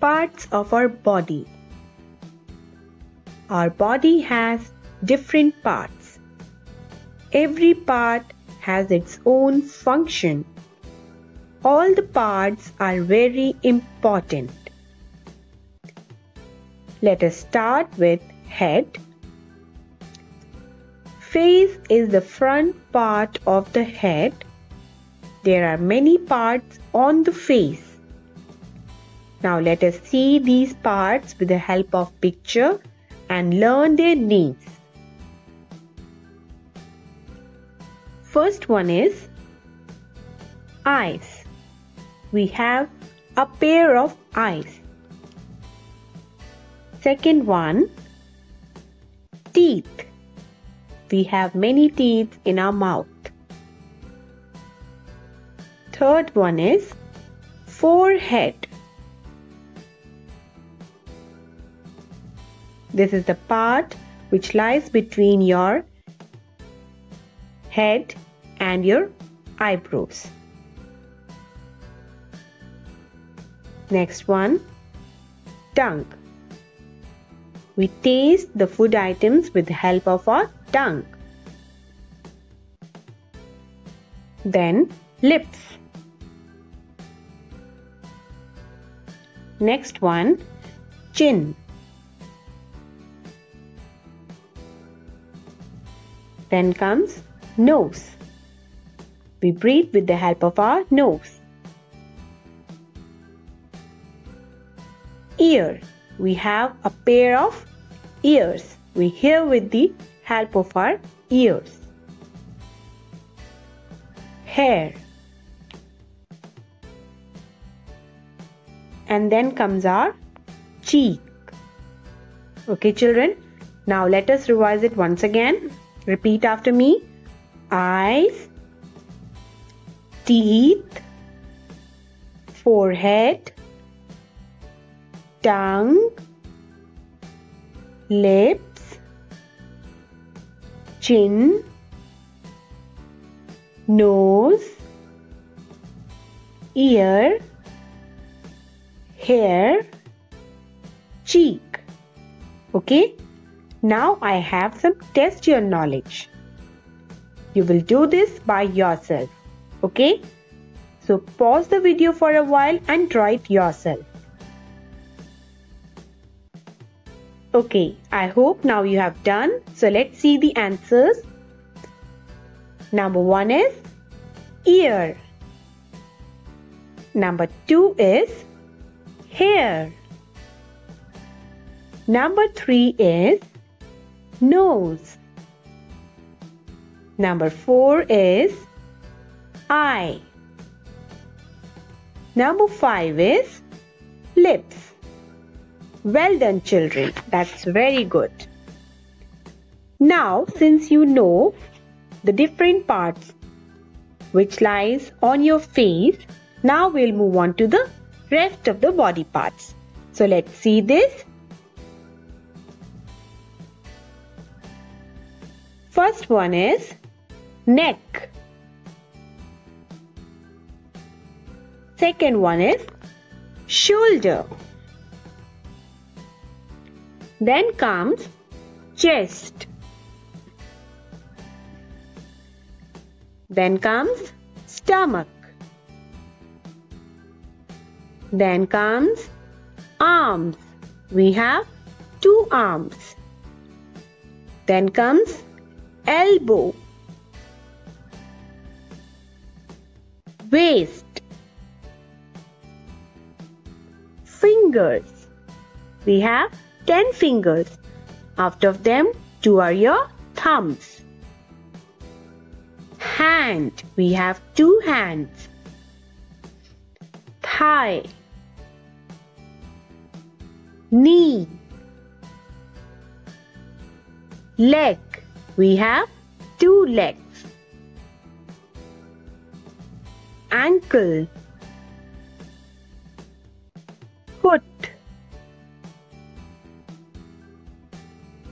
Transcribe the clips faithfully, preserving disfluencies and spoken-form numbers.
Parts of our body. Our body has different parts. Every part has its own function. All the parts are very important. Let us start with head. Face is the front part of the head. There are many parts on the face. Now let us see these parts with the help of picture and learn their names. First one is eyes. We have a pair of eyes. Second one, teeth. We have many teeth in our mouth. Third one is forehead. This is the part which lies between your head and your eyebrows. Next one, tongue. We taste the food items with the help of our tongue. Then lips. Next one, chin. Then comes nose. We breathe with the help of our nose. Ear. We have a pair of ears. We hear with the help of our ears. Hair. And then comes our cheek. Okay, children. Now let us revise it once again. Repeat after me. Eyes, teeth, forehead, tongue, lips, chin, nose, ear, hair, cheek. Okay? Now I have some test your knowledge. You will do this by yourself. Okay? So pause the video for a while and try it yourself. Okay, I hope now you have done. So let's see the answers. Number one is ear. Number two is hair. Number three is nose. Number four is eye. Number five is lips. Well done, children. That's very good. Now, since you know the different parts which lies on your face, now we'll move on to the rest of the body parts. So let's see this. First one is neck. Second one is shoulder. Then comes chest. Then comes stomach. Then comes arms. We have two arms. Then comes elbow, waist, fingers. We have ten fingers. Out of them, two are your thumbs. Hand. We have two hands. Thigh, knee, leg. We have two legs. Ankle, foot,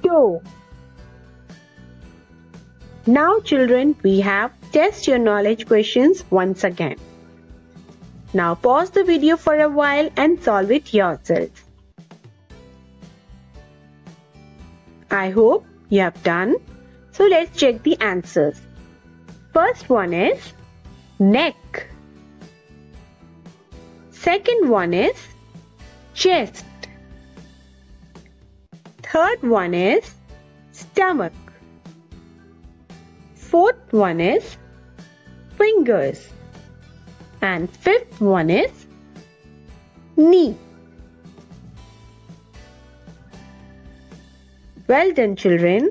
toe. Now children, we have test your knowledge questions once again. Now pause the video for a while and solve it yourself. I hope you have done. So let's check the answers. First one is neck. Second one is chest. Third one is stomach. Fourth one is fingers. And fifth one is knee. Well done children.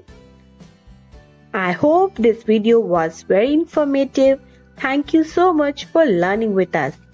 I hope this video was very informative. Thank you so much for learning with us.